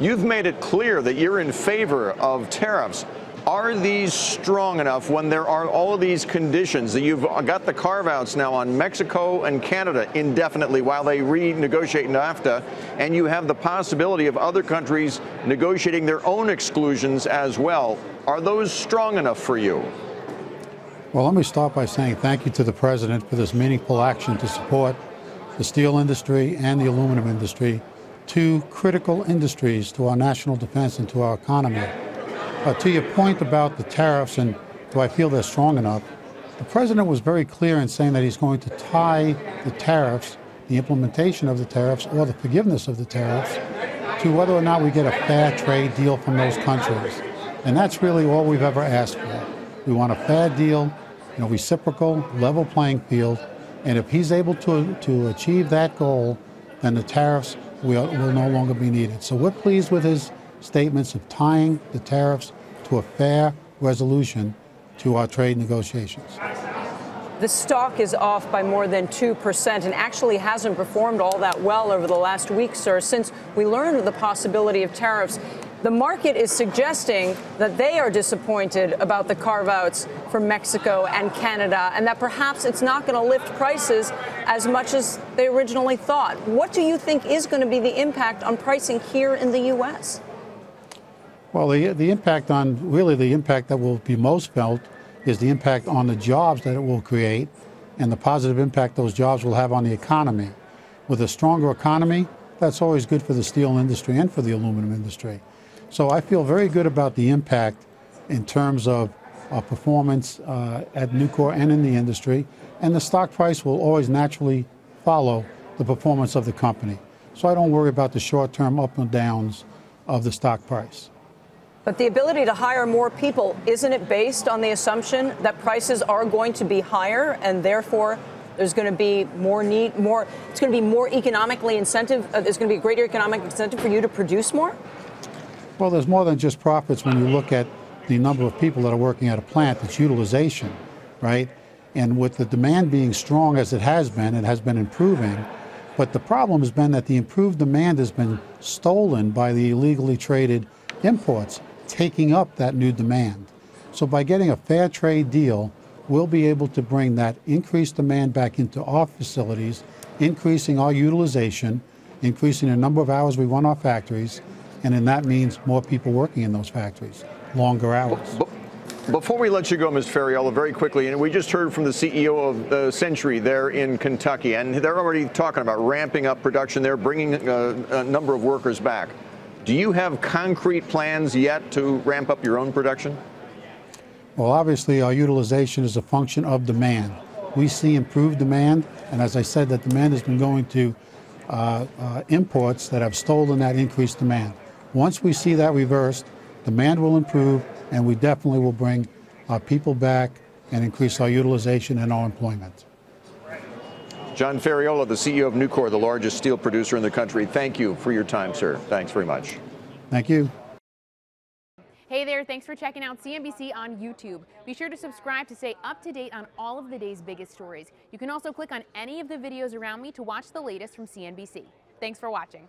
You've made it clear that you're in favor of tariffs. Are these strong enough when there are all of these conditions that you've got the carve-outs now on Mexico and Canada indefinitely while they renegotiate NAFTA, and you have the possibility of other countries negotiating their own exclusions as well? Are those strong enough for you? Well, let me start by saying thank you to the President for this meaningful action to support the steel industry and the aluminum industry, two critical industries to our national defense and to our economy. To your point about the tariffs and do I feel they're strong enough, the President was very clear in saying that he's going to tie the tariffs, the implementation of the tariffs or the forgiveness of the tariffs, to whether or not we get a fair trade deal from those countries. And that's really all we've ever asked for. We want a fair deal, you know, reciprocal, level playing field, and if he's able to achieve that goal, then the tariffs will no longer be needed. So we're pleased with his statements of tying the tariffs to a fair resolution to our trade negotiations. The stock is off by more than 2% and actually hasn't performed all that well over the last week, sir, since we learned of the possibility of tariffs. The market is suggesting that they are disappointed about the carve-outs for Mexico and Canada, and that perhaps it's not going to lift prices as much as they originally thought. What do you think is going to be the impact on pricing here in the U.S.? Well, the impact on, really the impact that will be most felt is the impact on the jobs that it will create and the positive impact those jobs will have on the economy. With a stronger economy, that's always good for the steel industry and for the aluminum industry. So I feel very good about the impact in terms of our performance at Nucor and in the industry, and the stock price will always naturally follow the performance of the company. So I don't worry about the short-term up and downs of the stock price. But the ability to hire more people, isn't it based on the assumption that prices are going to be higher and therefore there's going to be more need, it's going to be more economically incentive, there's going to be a greater economic incentive for you to produce more? Well, there's more than just profits when you look at the number of people that are working at a plant. It's utilization, right? And with the demand being strong as it has been improving. But the problem has been that the improved demand has been stolen by the illegally traded imports, taking up that new demand. So by getting a fair trade deal, we'll be able to bring that increased demand back into our facilities, increasing our utilization, increasing the number of hours we run our factories, and then that means more people working in those factories, longer hours. Before we let you go, Ms. Ferriola, very quickly, and we just heard from the CEO of Century there in Kentucky, and they're already talking about ramping up production there, bringing a number of workers back. Do you have concrete plans yet to ramp up your own production? Well, obviously, our utilization is a function of demand. We see improved demand, and as I said, that demand has been going to imports that have stolen that increased demand. Once we see that reversed, demand will improve, and we definitely will bring our people back and increase our utilization and our employment. John Ferriola, the CEO of Nucor, the largest steel producer in the country, thank you for your time, sir. Thanks very much. Thank you. Hey there, thanks for checking out CNBC on YouTube. Be sure to subscribe to stay up to date on all of the day's biggest stories. You can also click on any of the videos around me to watch the latest from CNBC. Thanks for watching.